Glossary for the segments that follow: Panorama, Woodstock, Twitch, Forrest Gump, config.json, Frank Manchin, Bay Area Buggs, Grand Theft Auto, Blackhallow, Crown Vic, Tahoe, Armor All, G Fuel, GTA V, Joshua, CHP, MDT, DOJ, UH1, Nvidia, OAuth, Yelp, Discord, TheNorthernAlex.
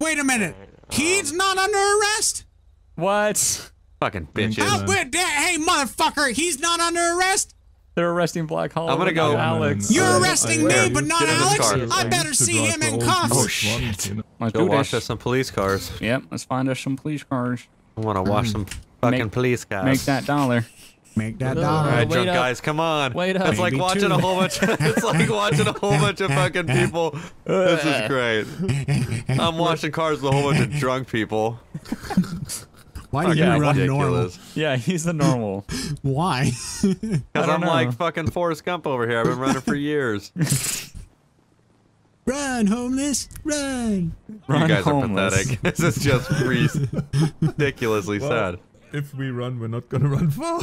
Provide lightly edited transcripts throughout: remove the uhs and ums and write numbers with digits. Wait a minute. He's not under arrest? What? Fucking bitches. Hey, motherfucker, he's not under arrest? They're arresting Blackhallow. I'm gonna go. Alex. You're arresting me, but not Alex? I better see him in cuffs. Oh, shit. Let's go wash us some police cars. Yep, let's find us some police cars. I wanna wash some fucking police cars. Make that dollar. Make that dollar. All right, drunk guys, come on. Wait up. It's like watching a whole bunch. It's like watching a whole bunch of fucking people. This is great. I'm washing cars with a whole bunch of drunk people. Why do you run normal? Yeah, he's the normal. Why? Because I'm like fucking Forrest Gump over here. I've been running for years. Run, homeless, run. You guys are pathetic. This is just ridiculously sad. If we run, we're not gonna run far.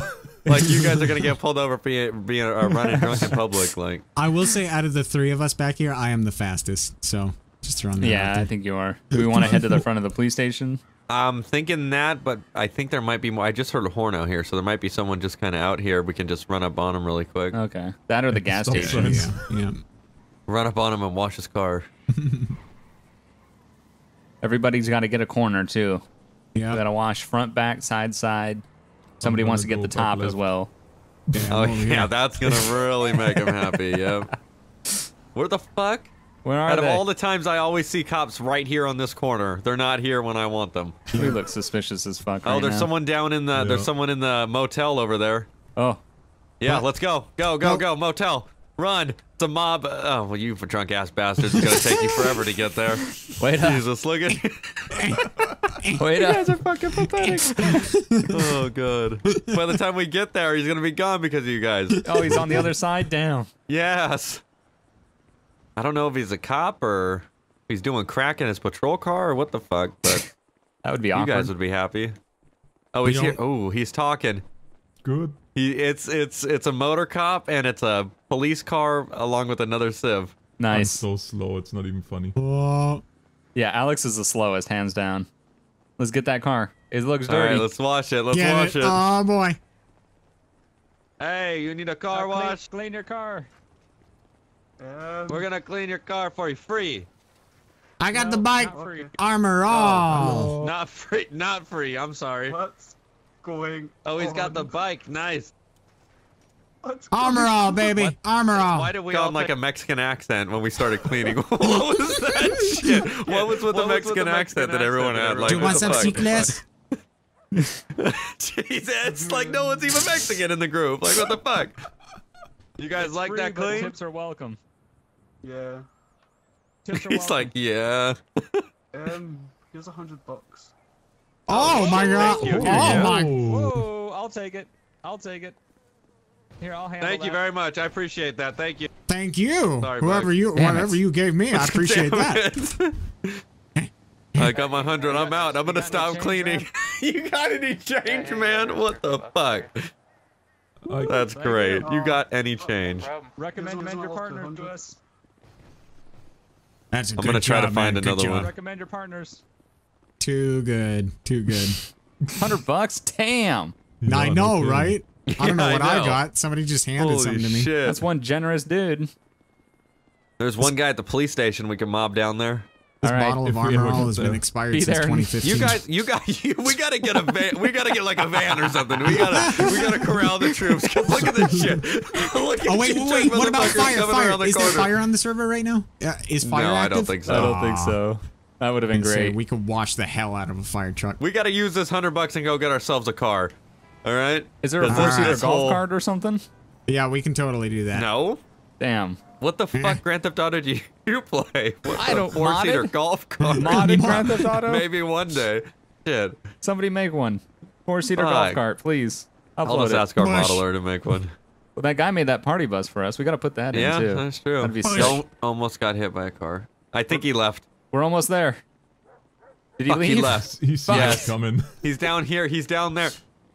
Like, you guys are gonna get pulled over for being running drunk in public. Like, I will say, out of the three of us back here, I am the fastest. So just run that. Yeah, I think you are. Do we want to head to the front of the police station? I'm thinking that, but I think there might be more. I just heard a horn out here, so there might be someone just kind of out here. We can just run up on him really quick. Okay. That or the gas station. Yeah. Run up on him and wash his car. Everybody's got to get a corner too. Yeah. Gotta wash front, back, side. Somebody wants to get the top as well. Damn, oh yeah, that's gonna really make him happy. Yep. Where the fuck? Where are they? Out of all the times I always see cops right here on this corner, they're not here when I want them. We look suspicious as fuck. Oh, there's someone down in the. There's someone in the motel over there. Oh. Yeah, let's go. Go motel. Run. It's a mob. Oh, well, you drunk ass bastards. It's gonna take you forever to get there. Wait up. Jesus, look at Wait up. You guys are fucking pathetic. Oh, God. By the time we get there, he's gonna be gone because of you guys. Oh, he's on the other side? Damn. Yes. I don't know if he's a cop or if he's doing crack in his patrol car or what the fuck, but... That would be awkward. You guys would be happy. Oh, he's here. Oh, he's talking. Good. It's a motor cop and it's a police car along with another civ. Nice. I'm so slow, it's not even funny. Yeah, Alex is the slowest, hands down. Let's get that car. It looks dirty. All right, let's wash it. Let's wash it. Oh boy. Hey, you need a car wash? Clean your car. We're gonna clean your car for you, free. I got the bike. Armor All. Oh, not free. Not free. I'm sorry. What's going? Oh, he's got the bike. Nice. Armor All, baby. What? Armor All. Why did we all like a Mexican accent when we started cleaning? What was that shit? What was with the Mexican accent that everyone had? Like, do you want some chicles? Jesus, like no one's even Mexican in the group. Like, what the fuck? You guys like free, that clean? Tips are welcome. Yeah. Tips are welcome. He's like, yeah. Here's $100. Oh my God. Oh my. Whoa, I'll take it. I'll take it. Here, I'll handle Thank you very much. I appreciate that. Thank you. Thank you. Sorry, whatever you gave me, I appreciate that. I got my 100. I'm out. I'm gonna stop cleaning. You got any change, man? What the fuck? That's great. You got any change? Recommend your partner to us. That's a good job. I'm gonna try to find another one. Recommend your partners. Too good. Too good. $100. Damn. I know, right? Yeah, I don't know what I got. Somebody just handed something to me. Shit. That's one generous dude. There's one guy at the police station we can mob down there. This bottle of Armor All has been expired since 2015. We gotta get a van. We gotta get like a van or something. We gotta corral the troops. Cause look at this shit. Oh wait. What about fire? Fire. Is there fire on the server right now? Is fire active? No, I don't think so. I don't think so. That would have been great. We could wash the hell out of a fire truck. We gotta use this $100 and go get ourselves a car. All right. Is there a four-seater golf cart or something? Yeah, we can totally do that. No. Damn. What the fuck, Grand Theft Auto do you play? I don't. Four-seater golf cart. Modded Grand Theft Auto. Maybe one day. Shit. Somebody make one. Four-seater golf cart, please. I'll just ask our modeler to make one. Well, that guy made that party bus for us. We gotta put that in too. Yeah, that's true. That'd be so. Almost got hit by a car. I think he left. We're almost there. Did he leave? He left. He's coming. He's down here. He's down there.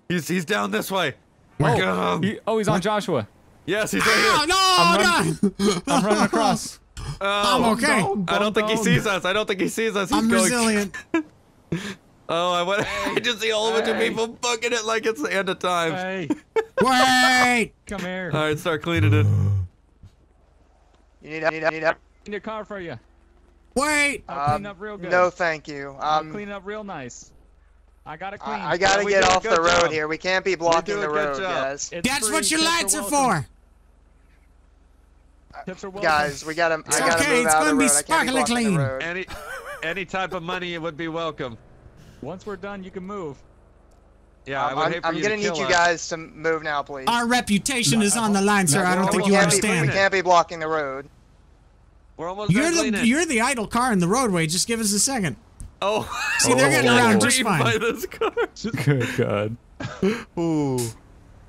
He's down this way. Oh, he's on Joshua. Yes, he's right here. I'm running across. I'm okay. I don't think he sees us. I don't think he sees us. He's resilient. I just see a whole bunch of people fucking it like it's the end of time. Wait. Come here. All right, start cleaning it. You need up. Need your car for you. Wait! I'll clean up real good. No, thank you. I'll clean up real nice. I gotta clean. I gotta get off the road here. We can't be blocking the road, guys. That's what your lights are for. Guys, we gotta. It's okay. It's gonna be sparkly clean. Any type of money would be welcome. Once we're done, you can move. Yeah, I'm gonna need you guys to move now, please. Our reputation is on the line, sir. I don't think you understand. We can't be blocking the road. We're almost done cleaning. You're the idle car in the roadway. Just give us a second. Oh, see, they're getting around just fine. By this car. Good God. Ooh.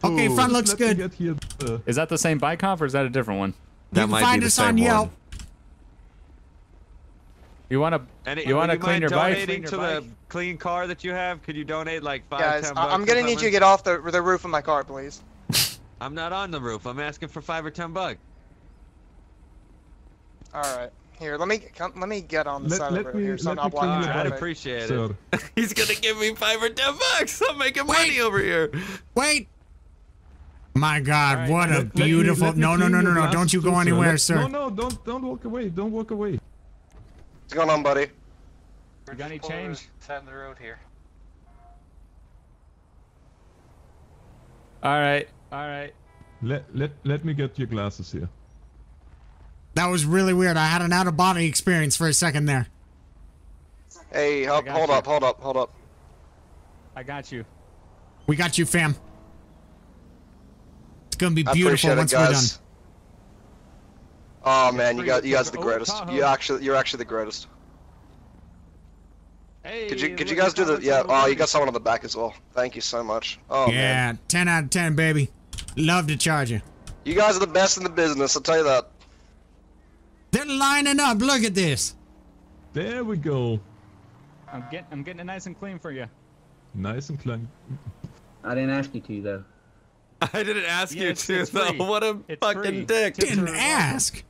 Okay, front looks good. Is that the same bike hop or is that a different one? That might be the same one. You can find us on Yelp. You want to clean your bike? Donating to the clean car that you have, could you donate like $5 or $10? Guys, I'm gonna need you to get off the roof of my car, please. I'm not on the roof. I'm asking for $5 or $10. All right, here. Let me get on the side of the road here, so I'm not blocking. I'd appreciate it. He's gonna give me $5 or $10. I'm making money over here. Wait. My God, right, what a beautiful! No! Don't you go anywhere, sir. No, don't walk away. Don't walk away. What's going on, buddy? We got any change? Time the road here. All right, all right. Let me get your glasses here. That was really weird. I had an out-of-body experience for a second there. Hey, hold up. I got you. We got you, fam. Gonna be beautiful once we're done. Oh man, you guys are the greatest. Tahoe. You're actually the greatest. Hey, could you guys do the Oh, you got someone on the back as well. Thank you so much. Oh yeah, man. 10 out of 10, baby. Love to charge you. You guys are the best in the business. I'll tell you that. They're lining up. Look at this. There we go. I'm getting it nice and clean for you. Nice and clean. I didn't ask you to though. I didn't ask you to, though. What a fucking dick! Didn't ask.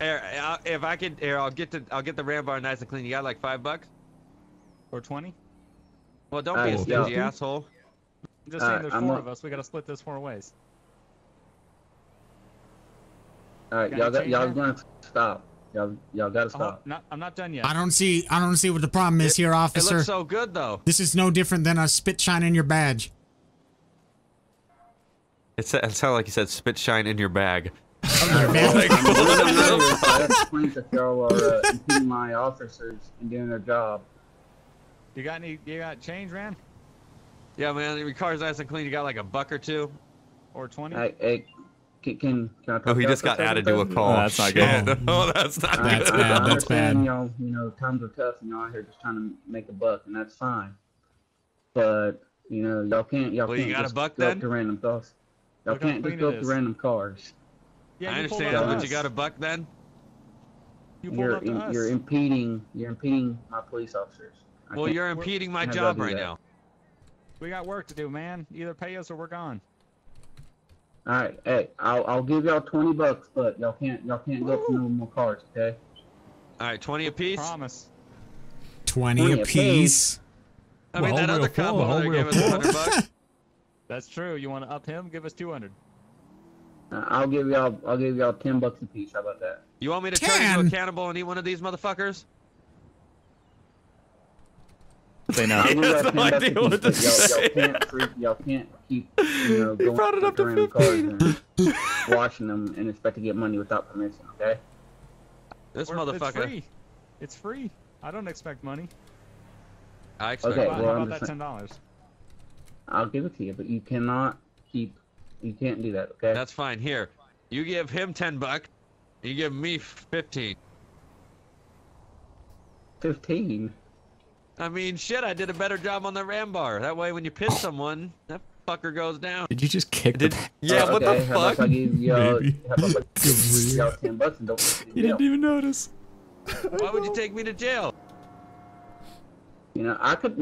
Here, if I could, here I'll get the ram bar nice and clean. You got like $5 or 20? Well, don't be a stingy asshole. I'm just saying, there's four of us. We gotta split this four ways. All right, y'all gonna stop. Y'all gotta stop. I'm not done yet. I don't see what the problem is here, officer. It looks so good, though. This is no different than a spit shine in your badge. It sounded like you said spit shine in your bag. I explained that y'all are impeding my officers and doing their job. You got change, man? Yeah, man. Your car's nice and clean. You got like $1 or $2, or 20. Hey, can I talk? Oh, he just got added to a call. Oh, that's not good. Oh, that's not good. That's bad. That's bad. Y'all, you know, times are tough, and y'all out here just trying to make $1, and that's fine. But you know, y'all can't just go to random thoughts. Y'all can't just go up to random cars. Yeah, I understand, but you got $1 then? You're impeding my police officers. Well, you're impeding my job right now. We got work to do, man. Either pay us or we're gone. All right, hey, I'll give y'all $20, but y'all can't go up to no more cars, okay? All right, 20 apiece. Promise. 20 apiece. I mean, that other combo there gave us $100. That's true. You want to up him? Give us $200. I'll give y'all $10 a piece. How about that? You want me to turn into a cannibal and eat one of these motherfuckers? Say no. I have no idea what to say. Y'all can't keep, you know, going brought it up to 15. And washing them and expect to get money without permission. Okay. This motherfucker. It's free. I don't expect money. I expect. Okay. Well, how about that $10? I'll give it to you, but you can't do that, okay? That's fine. Here, you give him $10, you give me 15. 15? I mean, shit, I did a better job on the ram bar. That way, when you piss someone, that fucker goes down. Did you just kick the... Yeah, okay, what the fuck? I give y'all $10 and don't you didn't even notice. Why would you take me to jail? You know, I could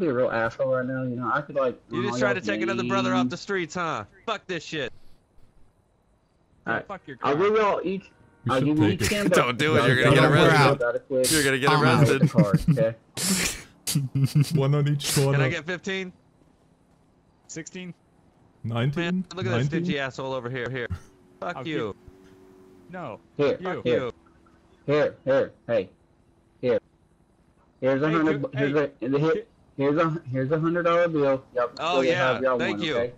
be a real asshole right now. You know, I could like. You just try to take another brother off the streets, huh? Fuck this shit. All right. Fuck your car. I'll give you each $10. Don't do it. You're gonna get arrested. You're gonna get arrested. Okay. One on each corner. Can I get 15? 16? 19? Man, look at that stingy asshole over here. Fuck you. No. Here. Here. Here's a $100 bill. Yep. Oh yeah. Thank you. Okay?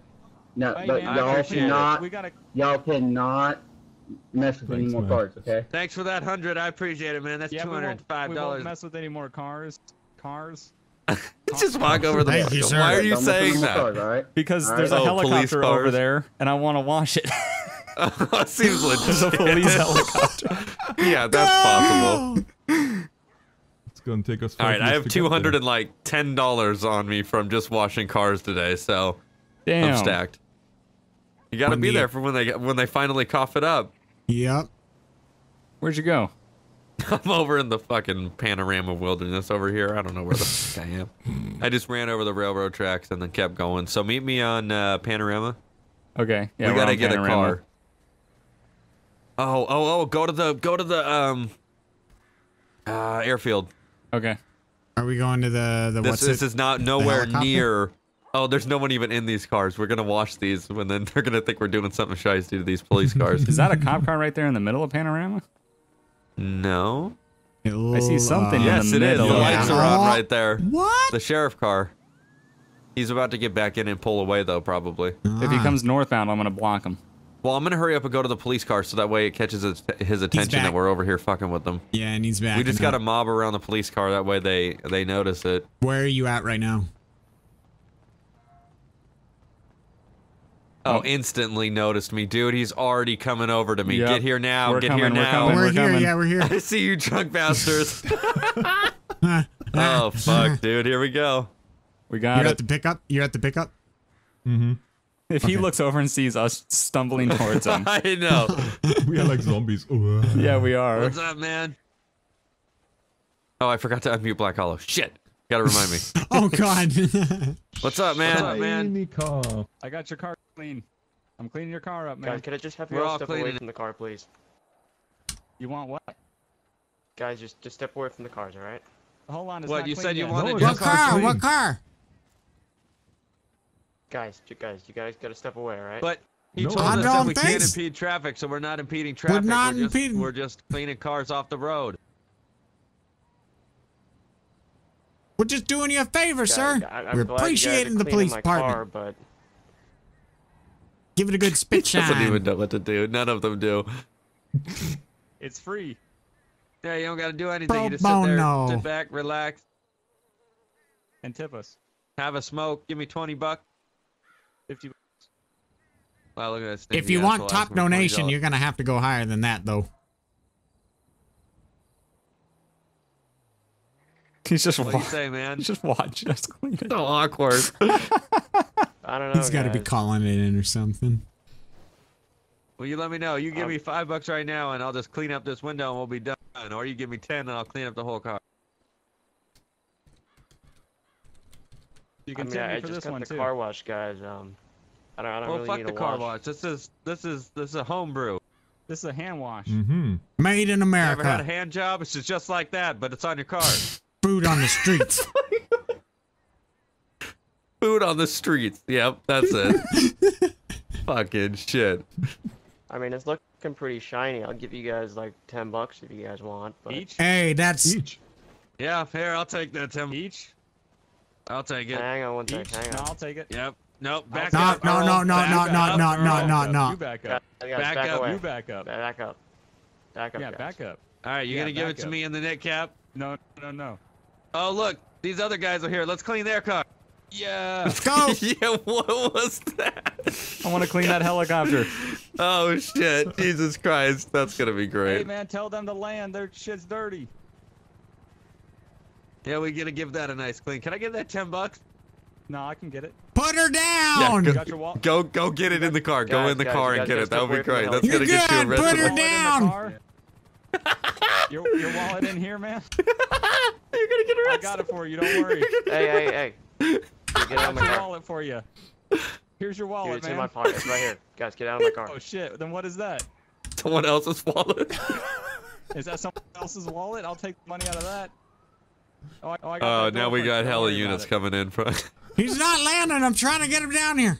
No, hey, but y'all cannot. Y'all cannot mess with any more cars. Okay. Thanks for that 100. I appreciate it, man. That's $205. We won't mess with any more cars. Just walk over the. Thank you, sir. Why are you saying that? Cars, all right? Because there's a helicopter over there, and I want to watch it. That seems legit. There's a police helicopter. Yeah, that's possible. It's gonna take us. All right, I have $210 on me from just washing cars today, so I'm stacked. You gotta be there for when they finally cough it up. Yep. Where'd you go? I'm over in the fucking Panorama wilderness over here. I don't know where the fuck I am. I just ran over the railroad tracks and then kept going. So meet me on Panorama. Okay. Yeah, we gotta get Panorama. A car. Oh! Go to the airfield. Okay. Are we going to the This is not nowhere near. Oh, there's no one even in these cars. We're gonna wash these, and then they're gonna think we're doing something shysty to these police cars. Is that a cop car right there in the middle of Panorama? No. I see something in the middle. Yes, it is. The lights are on right there. What? The sheriff car. He's about to get back in and pull away, though, probably. If he comes northbound, I'm going to block him. Well, I'm going to hurry up and go to the police car so that way it catches his attention that we're over here fucking with them. Yeah, and he's back. We just got to mob around the police car. That way they notice it. Where are you at right now? Oh, instantly noticed me, dude. He's already coming over to me. Yep. Get here now. Get here now. We're here. I see you, drunk bastards. Oh, fuck, dude. Here we go. We got it. You're at the pickup? You're at the pickup? Mm-hmm. If he looks over and sees us stumbling towards him. I know. We are like zombies. Yeah, we are. What's up, man? Oh, I forgot to unmute Blackhallow. Shit. Gotta remind me. Oh God. What's up, man? What's up, man? I got your car clean. I'm cleaning your car up, man. Guys, can I just have your stuff away from the car, please? You want what? Guys, just step away from the cars, all right? Hold on. What you said you wanted? What car? What car? Guys, you guys gotta step away, all right? But he told us that we can't impede traffic, so we're not impeding traffic. We're just cleaning cars off the road. We're just doing you a favor, sir. We're appreciating the police department. But... Give it a good spit shine. Doesn't even know what to do. None of them do. It's free. Yeah, you don't got to do anything. You just sit there, sit back, relax, and tip us. Have a smoke. Give me $20. 50. Wow, look at this. If you want top donation, you're gonna have to go higher than that, though. He's just watching. What do you say, man? He's just watching us clean it. So awkward. I don't know. He's got to be calling it in or something. Well, you let me know. You give me $5 right now, and I'll just clean up this window, and we'll be done. Or you give me 10, and I'll clean up the whole car. You can I just got the car wash, guys. I don't really need a car wash. This is a homebrew. This is a hand wash. Mm-hmm. Made in America. Ever had a hand job? It's just like that, but it's on your car. Food on the streets. Food on the streets. Yep, that's it. Fucking shit. I mean, it's looking pretty shiny. I'll give you guys like $10 if you guys want. But... Each? Hey, that's each. Yeah, here, I'll take that $10 each. I'll take it. Hang on one sec. Hang on. No, I'll take it. Yep. Nope. Back up. No. You back up. Back up. You back up. Back up. Yeah, guys. Back up. All right, you're gonna give it to me in the net cap. No. Oh, look, these other guys are here. Let's clean their car. Yeah. Let's go. Yeah, what was that? I want to clean that helicopter. Oh, shit. Jesus Christ. That's going to be great. Hey, man, tell them to land. Their shit's dirty. Yeah, we're going to give that a nice clean. Can I get that $10? No, I can get it. Put her down. Yeah, go get it in the car. Go in the car and get it. That would be great. That's going to get you arrested. Put her down. Your wallet in here, man? You're gonna get arrested. I got it for you, don't worry. Hey. Get out of my wallet for you. Here's your wallet, It's in my pocket, it's right here. Guys, get out of my car. Oh, shit. Then what is that? Someone else's wallet. Is that someone else's wallet? I'll take the money out of that. Oh, I got now we got hella units coming in front. He's not landing. I'm trying to get him down here.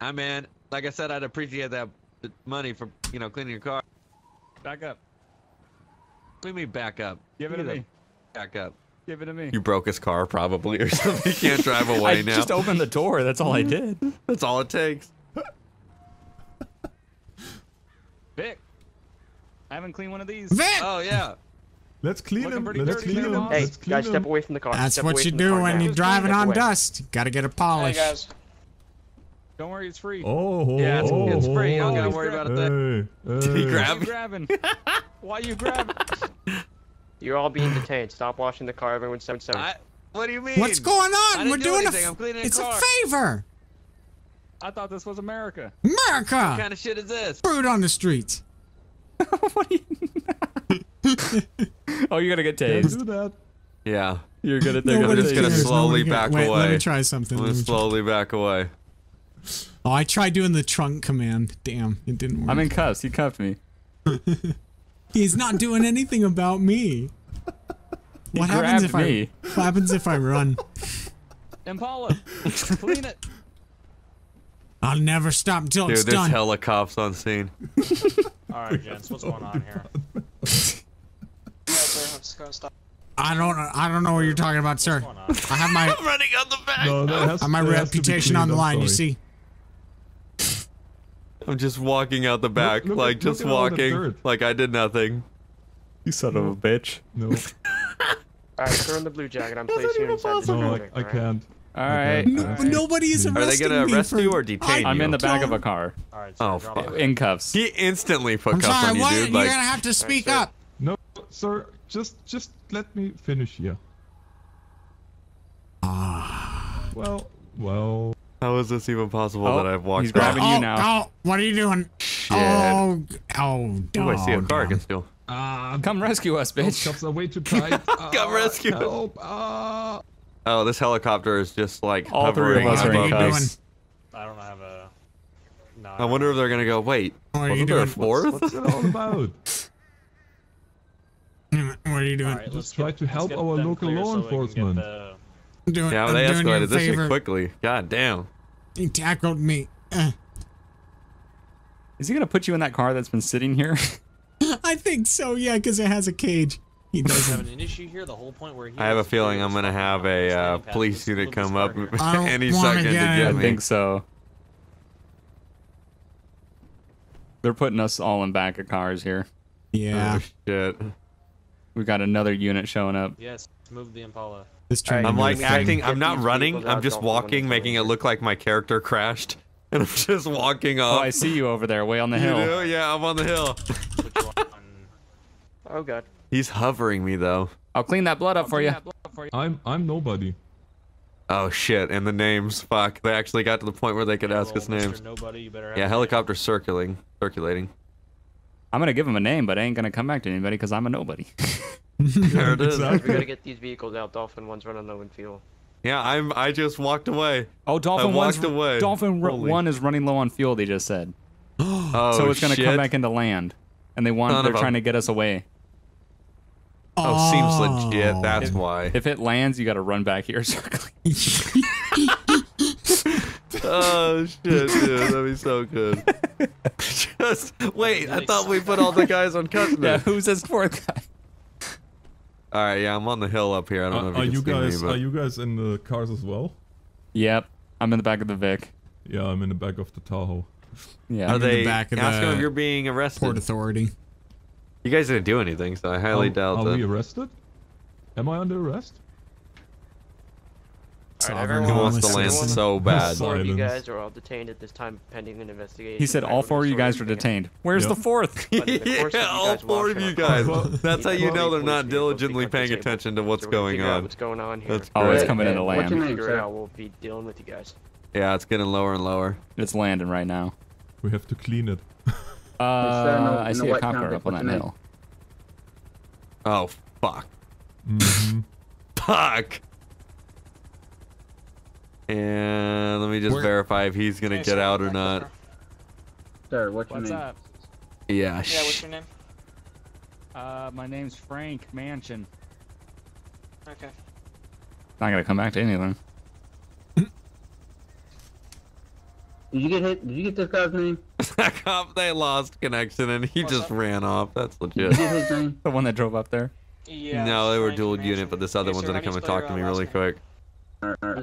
Hi, man. Like I said, I'd appreciate that money for, you know, cleaning your car. Back up. Leave me back up. Give it to me. Back up. Give it to me. You broke his car probably or something. You can't drive away now. I just opened the door. That's all I did. That's all it takes. Vic. I haven't cleaned one of these. Vic! Oh, yeah. Let's clean them. Let's clean them. Hey, guys, step away from the car. That's what you do when you're driving on dust. You gotta get a polish. Hey, guys. Don't worry, it's free. Oh, yeah, it's free. I don't gotta worry about it. Did he grab? Why are you grabbing? Why are you grabbing? You're all being detained. Stop washing the car. Everyone, 7-7. What do you mean? What's going on? We're doing it's a favor. I thought this was America. America. What kind of shit is this? Brood on the streets. What do you? Oh, you're gonna get tased. Do that. Yeah, you're gonna. I'm just gonna slowly back away. Let me try something. I'm gonna slowly back away. Oh, I tried doing the trunk command. Damn, it didn't work. I'm in cuffs. He cuffed me. He's not doing anything about me. What happens if me. What happens if I run? Impala, clean it. I'll never stop until it's done. Dude, there's hella cops on scene. All right, gents, what's going on here? I don't know what you're talking about, sir. I have my I'm running on the back. My reputation on the line. You see. I'm just walking out the back, like just walking, like I did nothing. You son of a bitch. No. Alright, throw in the blue jacket. I'm placing you inside the building. No, I can't. Alright. Nobody is arresting me. Are they gonna arrest you or detain you? I'm in the back of a car. Alright. Oh, fuck. In cuffs. He instantly put cuffs on you, dude. You're gonna have to speak up. No, sir. Just let me finish here. Ah. Well. How is this even possible that I've walked? He's grabbing you now. Oh, what are you doing? Shit. Oh, dog. I see a car can steal. Come rescue us, bitch. Cops are way too tight. Come rescue us. Oh, this helicopter is just like hovering above us. I don't have a. No, I wonder if they're gonna go. Wait, wasn't there a fourth? What's it all about? What are you doing? Right, just try to help our local law enforcement. Yeah, they escalated this shit quickly. God damn. He tackled me. Is he gonna put you in that car that's been sitting here? I think so, yeah, because it has a cage. He does have an issue here, the whole point where he I have a feeling I'm gonna have a police unit come up any second to get me. I think so. They're putting us all in back of cars here. Yeah. Oh, shit. We've got another unit showing up. Yes, move the Impala. I'm like acting, I'm not running, I'm just walking, making it look like my character crashed. And I'm just walking up. Oh, I see you over there, way on the hill. You do? Yeah, I'm on the hill. Oh god. He's hovering me though. I'll clean that blood up for you. I'm nobody. Oh shit, and the names, fuck. They actually got to the point where they could ask us names. Yeah, helicopter circulating. I'm gonna give him a name, but I ain't gonna come back to anybody because I'm a nobody. There it is. We gotta get these vehicles out. Dolphin 1's running low on fuel. Yeah, I just walked away. Oh, Dolphin 1 is running low on fuel. They just said. Oh, so it's gonna come back into land, and they're trying to get us away. Oh, seems legit. That's why. If it lands, you gotta run back here circling. Oh shit, dude, that'd be so good. Just wait. I thought we put all the guys on custody. Yeah, who's this fourth guy? All right, yeah, I'm on the hill up here. I don't know if you can see me, but... Are you guys in the cars as well? Yep, I'm in the back of the Vic. Yeah, I'm in the back of the Tahoe. Yeah, are they asking if you're being arrested? Port Authority. You guys didn't do anything, so I highly doubt that. Are we arrested? Am I under arrest? All right, everyone wants to land so bad. All 4 of you guys are all detained at this time, pending an investigation. He said all 4 of you guys are detained. Where's the 4th? Yeah, all 4 of you guys. That's how you know they're not diligently paying attention to what's going on. What's going on here? Oh, it's coming into land. We'll be dealing with you guys. Yeah, it's getting lower and lower. It's landing right now. We have to clean it. I see a cop car up on that hill. Oh, fuck. Fuck. And let me just verify if he's gonna get out or not. Sir, what's your name? Up? Yeah. Yeah, what's your name? My name's Frank Manchin. Okay. Not gonna come back to anything. Did you get hit? Did you get this guy's name? that cop, they lost connection and he just ran off. That's legit. The one that drove up there? Yeah. No, they were dual unit, but this other one's gonna come and talk to me really quick.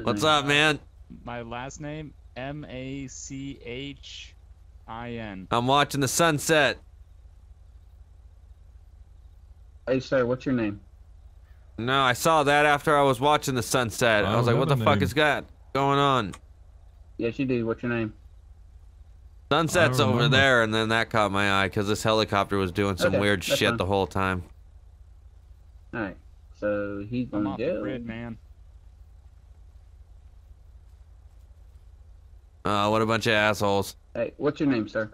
What's up, man? My last name, M-A-C-H-I-N. I'm watching the sunset. Hey, sir, what's your name? No, I saw that after I was watching the sunset. I was like, what the fuck is that going on? Yes, you do. What's your name? Sunset's over there, and then that caught my eye because this helicopter was doing some weird shit the whole time. All right, so he's gonna go. I'm off the grid, man. What a bunch of assholes. Hey, what's your name, sir?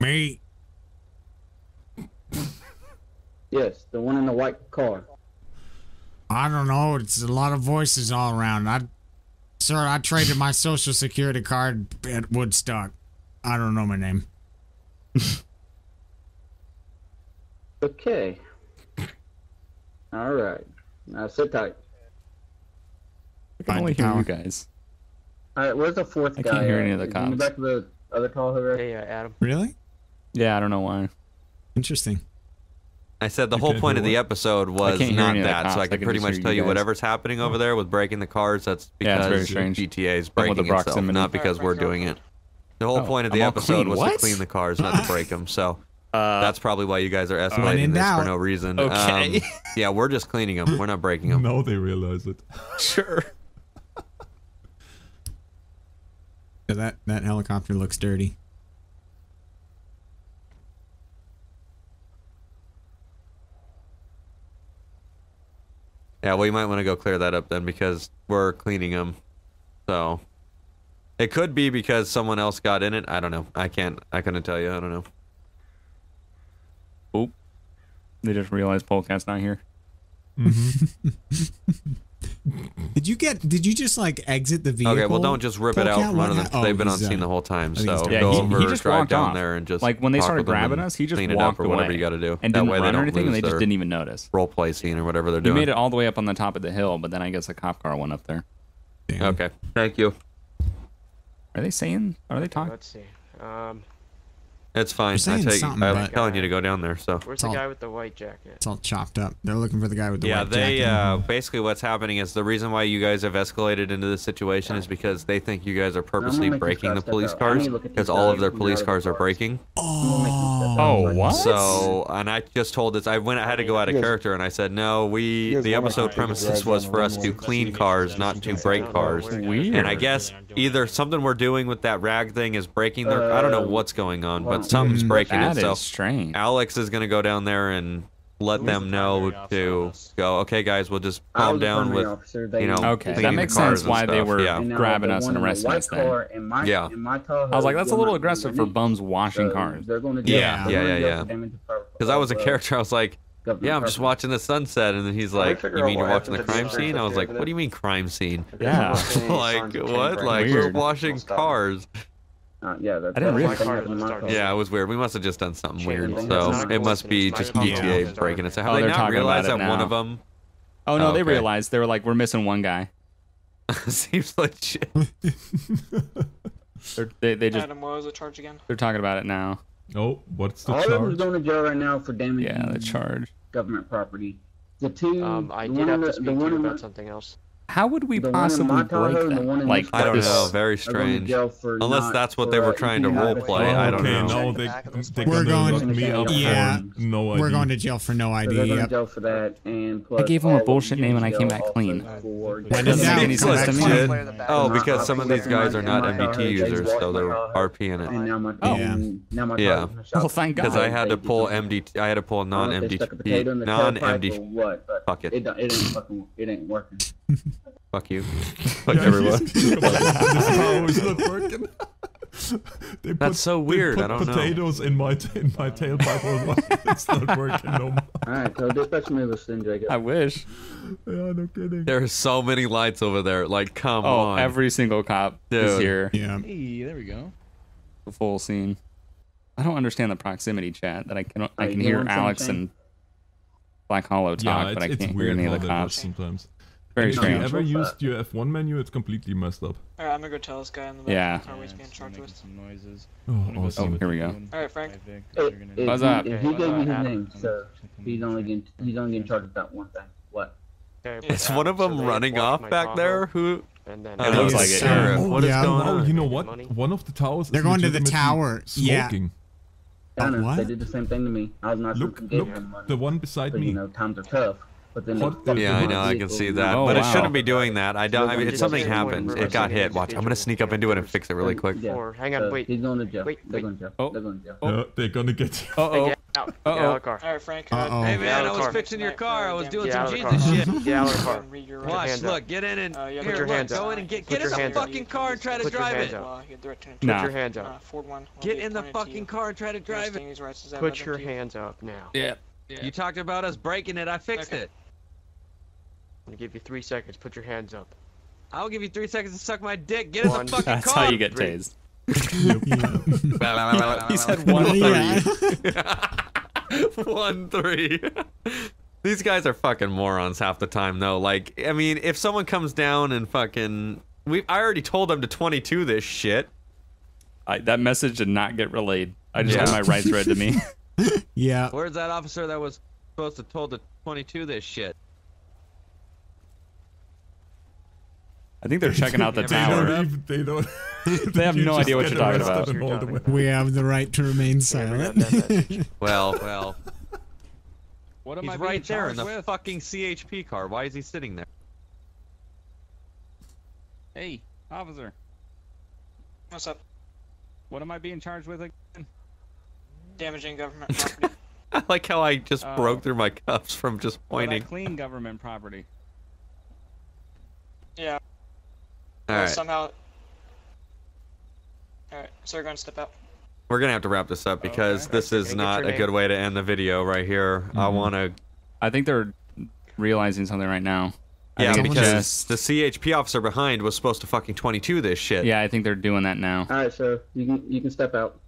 Me. Yes, the one in the white car. I don't know. It's a lot of voices all around. Sir, I traded my social security card at Woodstock. I don't know my name. Okay. All right. Now sit tight. I can only hear you guys. All right, where's the fourth guy? I can't hear any of the cops. Back to the other call over. Hey, Adam. Really? Yeah, I don't know why. Interesting. I said the whole point of the episode was not that, so I can pretty much tell you whatever's happening over there with breaking the cars. That's because GTA is breaking itself, not because we're doing it. The whole point of the episode was to clean the cars, not to break them. So that's probably why you guys are escalating this for no reason. Okay. Yeah, we're just cleaning them. We're not breaking them. No, they realize it. Sure. That helicopter looks dirty. Yeah, well, you might want to go clear that up then, because we're cleaning them. So, it could be because someone else got in it. I don't know. I couldn't tell you. I don't know. Oh, they just realized Polecat's not here. Mm-hmm. Did you just like exit the vehicle? Okay, well, don't just rip it out from under them. They've been on scene the whole time, so go over, drive down there, and just like when they started grabbing us, he just walked away, whatever you got to do, and didn't run or anything, and they just didn't even notice. Role play scene or whatever they're doing. We made it all the way up on the top of the hill, but then I guess a cop car went up there. Damn. Okay, thank you. Are they saying? Are they talking? Let's see. It's fine. I'm telling you to go down there. So where's the guy with the white jacket? It's all chopped up. They're looking for the guy with the white jacket. Yeah, they basically what's happening is the reason why you guys have escalated into this situation is because they think you guys are purposely breaking the police cars because all of their police cars are breaking. Oh, what? So, and I just told this. I had to go out of character, and I said no. The episode premises was for us to clean cars, not to break cars. Weird. And I guess either something we're doing with that rag thing is breaking their. I don't know what's going on, but. Something's breaking itself. Is strange. Alex is gonna go down there and let them know to go. Okay, guys, we'll just calm down with you know. Okay, that makes sense. Why they were grabbing us and arresting us then. Yeah. I was like, that's a little aggressive for bums washing cars. Yeah. Because I was a character. I was like, yeah, I'm just watching the sunset, and then he's like, you mean you're watching the crime scene? I was like, what do you mean crime scene? Yeah. Like what? Like we're washing cars. Yeah, I didn't really it was weird. We must have just done something weird. So it must be just GTA breaking it. So how they not realize that one of them? Oh no, they realized. They were like, we're missing one guy. Seems like shit. They just. Adam, what was the charge again? They're talking about it now. Oh, what's the charge? All of them is going to jail right now for damaging. Yeah, the charge. Government property. The two. I did have to speak to you about something else. How would we possibly break that? Like, I don't know. Very strange. Unless that's what they were trying to roleplay. I don't know. We're going. Yeah. No ID. We're going to jail for no ID. I gave him a bullshit name and I came back clean. That doesn't make any sense to me. Oh, because some of these guys are not MDT users, so they're RPing it. Oh. Yeah. Well, thank God. Because I had to pull MDT. I had to pull non-MDT. Non-MDT. Fuck it. It ain't working. Fuck you. Fuck everyone. That's so weird. I don't know. Potatoes in my tailpipe. It's not working no more. All right, so dispatch me this thing, Jacob. I wish. Yeah, no kidding. There are so many lights over there. Like, come on. Oh, every single cop is here. Yeah. Hey, there we go. The full scene. I don't understand the proximity chat that I can hear Alex and Blackhallow talk, but I can't hear any of the cops sometimes. Very strange. If you ever used your F1 menu, it's completely messed up. Alright, I'm gonna go tell this guy in the back of the car he's being charged with. Oh, awesome. Oh, here we go. Alright, Frank. What's up? If you gave me his name, so he's only getting charged with that one thing. What? It's one of them running off back there. Who? And then it looks like it. What is going on? You know what? One of the towers. They're going to the tower. Smoking. Yeah. What? They did the same thing to me. I was not look, the one beside me. You know, times are tough. But then yeah, I know. I can see that. Oh, but it shouldn't be doing that. I don't. I mean, something happened. It got hit. Watch. I'm gonna sneak up into it and fix it really quick. Yeah. Hang on. Wait. He's going to jail. They're going to jail. They're going to jail. They're gonna get. Uh oh. Out. Get out of the car. All right, Frank. Hey man, I was fixing your car. I was doing some Jesus shit. Get out of the car. Watch. Look. Get in and put your hands up. Go in and get in the fucking car and try to drive it. Put your hands up. Get in the fucking car and try to drive it. Put your hands up now. Yeah. You talked about us breaking it. I fixed it. I'm gonna give you 3 seconds. Put your hands up. I'll give you 3 seconds to suck my dick. Get in the fucking car. That's how you get tased. He said 1-3. 1-3. These guys are fucking morons half the time, though. Like, I mean, if someone comes down and fucking, I already told them to 22 this shit. That message did not get relayed. I just had my rights read to me. Yeah. Where's that officer that was supposed to told to 22 this shit? I think they're checking out the tower. They have no idea what you're talking about. We have the right to remain silent. Well. What am I right there in the fucking CHP car? Why is he sitting there? Hey, officer. What's up? What am I being charged with again? Damaging government property. I like how I just broke through my cuffs from just pointing. Clean government property. Yeah. All right. Somehow. All right, so we're gonna step out. We're gonna have to wrap this up because this is not a good way to end the video right here. Mm-hmm. I think they're realizing something right now. Yeah, because the CHP officer behind was supposed to fucking 22 this shit. Yeah, I think they're doing that now. All right, so you can step out.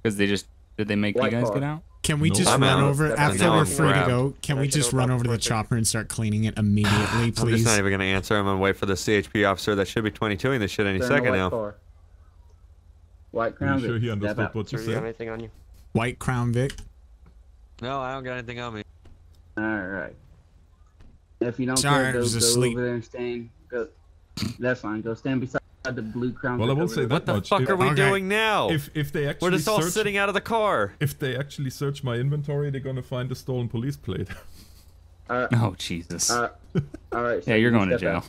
Because they just did they make you guys get out? Can we just run over after we're free to go? Can we just run over to the chopper and start cleaning it immediately, please? I'm just not even gonna answer. I'm gonna wait for the CHP officer that should be 22ing this shit any second now. White Crown Vic. Are you sure he understood what you said? Do you have anything on you? White Crown Vic. No, I don't got anything on me. All right. If you don't care, go over there and stand. Go. That's fine. Go stand beside. The blue crown. Well, I won't say that much. What the fuck are we doing now? If they actually We're just all sitting out of the car. If they actually search my inventory, they're gonna find a stolen police plate. Oh Jesus. All right. So yeah, you're going to jail.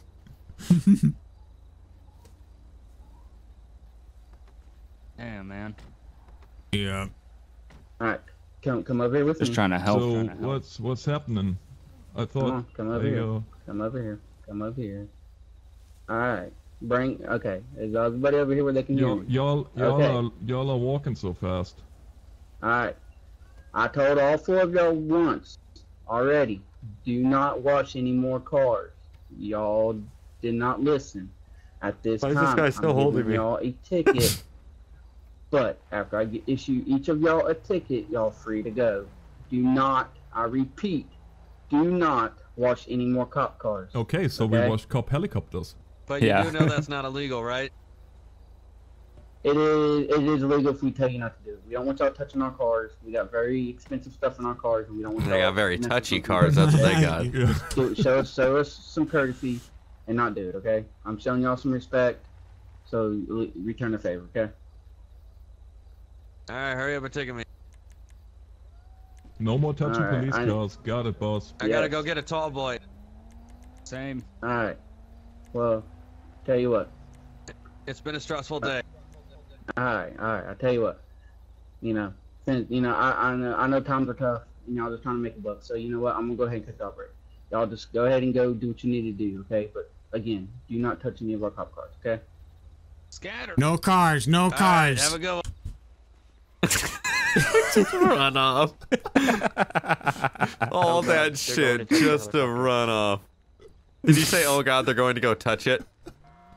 Damn, man. Yeah. All right. Come over here with me. Just trying to help. So what's happening? I thought. Come on, come over here. Come over here. Come over here. All right. Is everybody over here where they can hear me? Y'all are walking so fast. Alright. I told all four of y'all once already, do not watch any more cars. Y'all did not listen. At this time, this guy still holding y'all a ticket. But after I issue each of y'all a ticket, y'all free to go. Do not, I repeat, do not watch any more cop cars. Okay, so we watch cop helicopters. But you do know that's not illegal, right? It is illegal if we tell you not to do it. We don't want y'all touching our cars. We got very expensive stuff in our cars, and we don't want y'all. They got very touchy cars, that's what they got. So, show us some courtesy and not do it, okay? I'm showing y'all some respect, so return the favor, okay? Alright, hurry up and take me. No more touching police cars. Got it, boss. I gotta go get a tall boy. Same. Alright. Well, tell you what. It's been a stressful day. All right. I tell you what. I know times are tough. I'm just trying to make a buck. So you know what? I'm gonna go ahead and cut the break. Y'all just go ahead and go do what you need to do, okay? But again, do not touch any of our cop cars, okay? Scatter. No cars. No cars. Right, have a good one. Just run off. All that shit just to run off. Did you say, oh god, they're going to go touch it?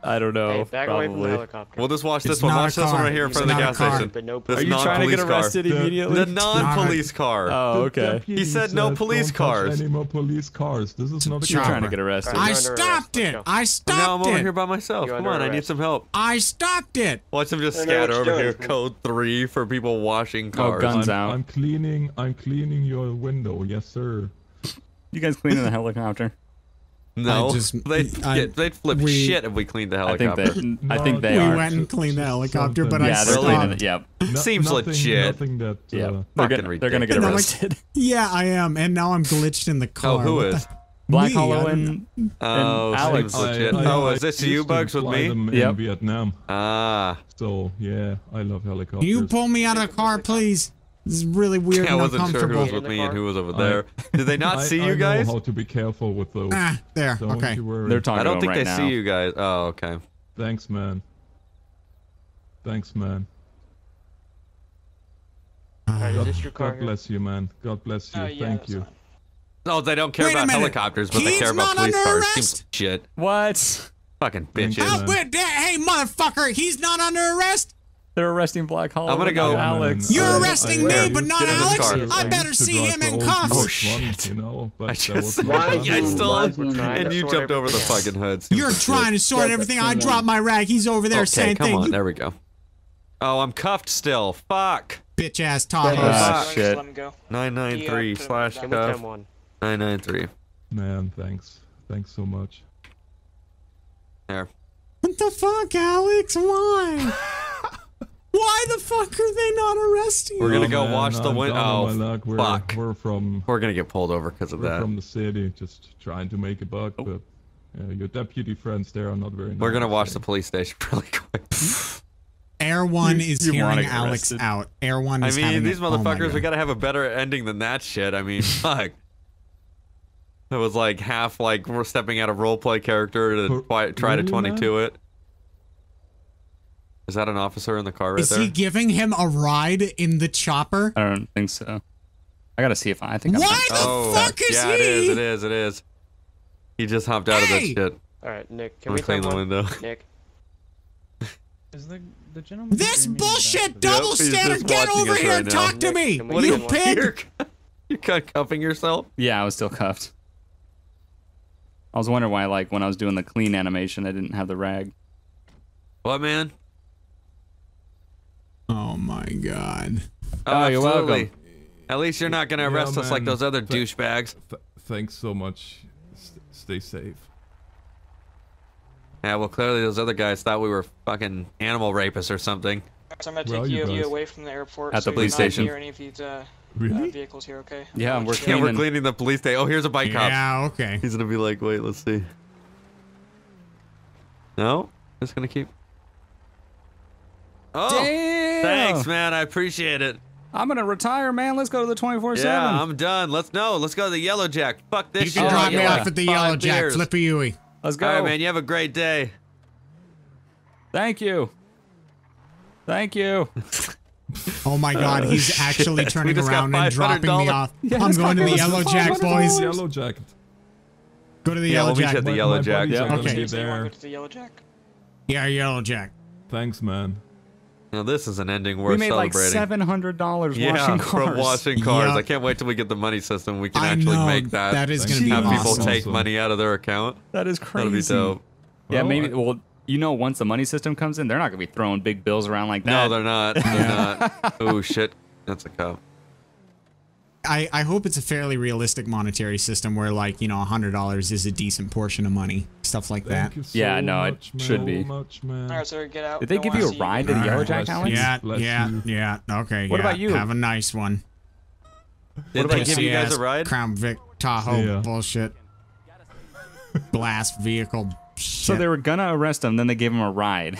I don't know. Hey, back probably. Away from the helicopter. We'll just watch this one. Watch this one right here in front of the gas station. Are you trying to get arrested immediately? The non-police car. Oh, okay. He said no police cars. Any more police cars? This is not. You're trying to get arrested. I stopped it. I stopped it. Now I'm over here by myself. Come on, I need some help. I stopped it. Watch them just scatter over here. Code 3 for people washing cars. Oh, guns out. I'm cleaning your window. Yes, sir. You guys cleaning the helicopter? No, they'd flip shit if we cleaned the helicopter. I think they are. We went and cleaned the helicopter, but I stopped. Yeah, no, seems legit. They're gonna get arrested. Yeah, I am, and now I'm glitched in the car. Oh, who is? Blackhallow and Alex. Legit. Oh, is this you, Bugs, with me? Yep. Vietnam. Ah. So, yeah, I love helicopters. You pull me out of the car, please? This is really weird. Yeah, I wasn't sure who was with me and who was over there. Did they not see you guys? I know how to be careful with those. Ah, there. Okay. They're talking. I don't think they see you guys. Oh, okay. Thanks, man. Thanks, man. God bless you, man. God bless you. Thank you. No, they don't care about helicopters, but they care about police cars. Seems shit. What? Fucking bitches. Hey, motherfucker! He's not under arrest. They're arresting Blackhallow. I'm gonna go, Alex. You're arresting me, but not Alex. I better see him in cuffs. Oh shit! You know, I just, and you jumped over the fucking hood. You're trying to sort everything. I dropped my rag. He's over there saying things. Okay, come on. There we go. Oh, I'm cuffed still. Fuck. Bitch ass Tahoe. Oh shit. 993/cuff. 993. Man, thanks. Thanks so much. There. What the fuck, Alex? Why? Why the fuck are they not arresting you? We're gonna go watch the window. Oh, fuck. We're gonna get pulled over because of that. We're from the city, just trying to make a buck, but your deputy friends there are not very nice. We're gonna watch the police station really quick. Air One is hearing Alex out. Air One is having these motherfuckers, we gotta have a better ending than that shit. I mean, fuck. It was like half like we're stepping out of roleplay character to try to 22 it. Is that an officer in the car right there? Is he giving him a ride in the chopper? I don't think so. I gotta see if I think. Why the fuck is he? Yeah, it is. He just hopped out of that shit. All right, Nick, can we clean the window? Nick, is the gentleman? This bullshit double standard. Get over here and talk to me, you pig! You cuffing yourself? Yeah, I was still cuffed. I was wondering why, like, when I was doing the clean animation, I didn't have the rag. What, man? Oh my god. Oh, you're welcome. At least you're not gonna arrest us like those other douchebags. Thanks so much. Stay safe. Yeah, well, clearly those other guys thought we were fucking animal rapists or something. So I'm gonna take you away from the airport at the police station. Any of these vehicles here, okay? Yeah, we're cleaning the police station. Oh, here's a bike cop. Yeah, okay. He's gonna be like, wait, let's see. No, just gonna keep. Oh, damn. Thanks, man. I appreciate it. I'm gonna retire, man. Let's go to the 24/7. Yeah, I'm done. Let's go to the Yellow Jack. Fuck this shit. You can drop me off at the Yellow Jack. Flippy Yui. Let's go. All right, man. You have a great day. Thank you. Thank you. Oh my god, he's actually turning around and dropping me off. Yeah, I'm going to the Yellow Jack, boys. Yellow Jack. Go to the Yellow Jack. Yeah, we'll meet at the Yellow Jack. Yeah, okay. Go to the Yellow Jack. Yeah, Yellow Jack. Thanks, man. Now this is an ending worth celebrating. We made like $700 washing cars. From washing cars. Yep. I can't wait till we get the money system. We can actually make that. That is going to be awesome. Have people take money out of their account. That is crazy. That'll be dope. Yeah, maybe. Well, you know, once the money system comes in, they're not going to be throwing big bills around like that. No, they're not. They're not. Oh shit, that's a cop. I hope it's a fairly realistic monetary system where, like, you know, $100 is a decent portion of money, stuff like that. Yeah, no, it should be. All right, so get out. Did they give you a ride to the Yellow Jack, Alex? Yeah. Okay. What about you? Have a nice one. Did they give you guys a ride? Crown Vic Tahoe bullshit. Blast vehicle. So they were gonna arrest him, then they gave him a ride.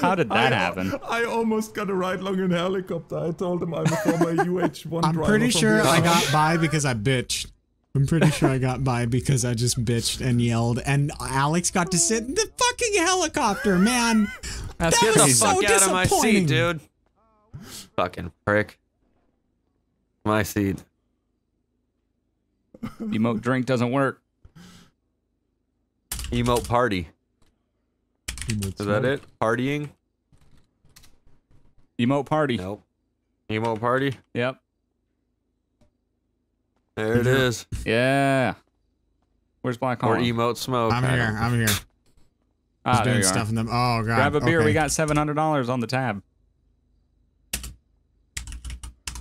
How did that happen? I almost got a ride along in a helicopter. I told them I'm a former UH1 driver. I'm pretty sure I got by because I bitched. I'm pretty sure I got by because I just bitched and yelled, and Alex got to sit in the fucking helicopter, man. That was so disappointing. Get the fuck out of my seat, dude. Fucking prick. My seat. Emote drink doesn't work. Emote party. Emote Is that it? Partying? Emote party. Nope. Emote party? Yep. There it is. Yeah. Where's Blackhallow? Or emote smoke. I'm here. Ah, there you are. In them. Oh, God. Grab a beer. Okay. We got $700 on the tab.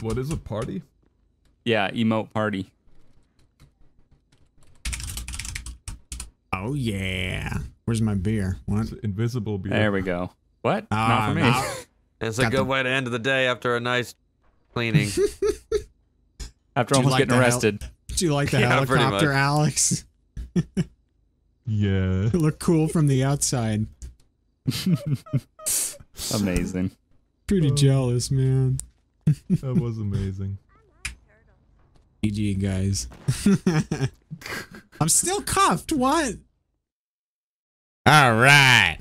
What is a party? Yeah, emote party. Oh, yeah. Where's my beer? What? Invisible beer. There we go. What? Not for me. It's a good way to end the day after a nice cleaning. After almost getting arrested. Do you like the helicopter, Alex? Yeah. It looked cool from the outside. Amazing. Pretty jealous, man. That was amazing. GG, guys. I'm still cuffed. What? All right.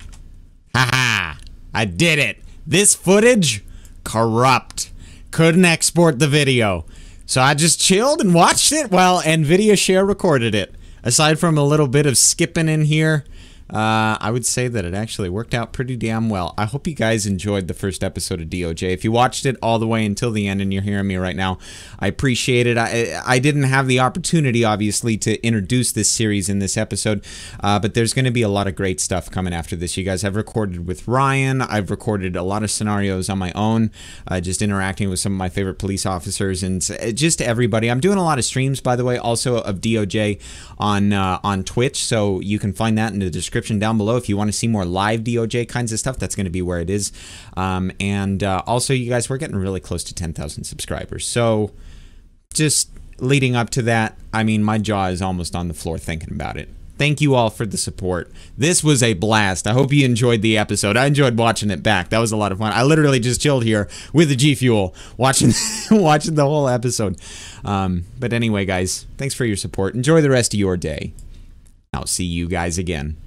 Haha. I did it. This footage, corrupt. Couldn't export the video. So I just chilled and watched it while Nvidia Share recorded it. Aside from a little bit of skipping in here, I would say that it actually worked out pretty damn well. I hope you guys enjoyed the first episode of DOJ. If you watched it all the way until the end and you're hearing me right now, I appreciate it. I didn't have the opportunity, obviously, to introduce this series in this episode, but there's going to be a lot of great stuff coming after this. You guys, I've recorded with Ryan. I've recorded a lot of scenarios on my own, just interacting with some of my favorite police officers and just everybody. I'm doing a lot of streams, by the way, also of DOJ on Twitch, so you can find that in the description down below if you want to see more live DOJ kinds of stuff. That's going to be where it is. Also, you guys, we're getting really close to 10,000 subscribers. So just leading up to that, I mean, my jaw is almost on the floor thinking about it. Thank you all for the support. This was a blast. I hope you enjoyed the episode. I enjoyed watching it back. That was a lot of fun. I literally just chilled here with the G Fuel watching watching the whole episode. But anyway, guys, thanks for your support. Enjoy the rest of your day. I'll see you guys again.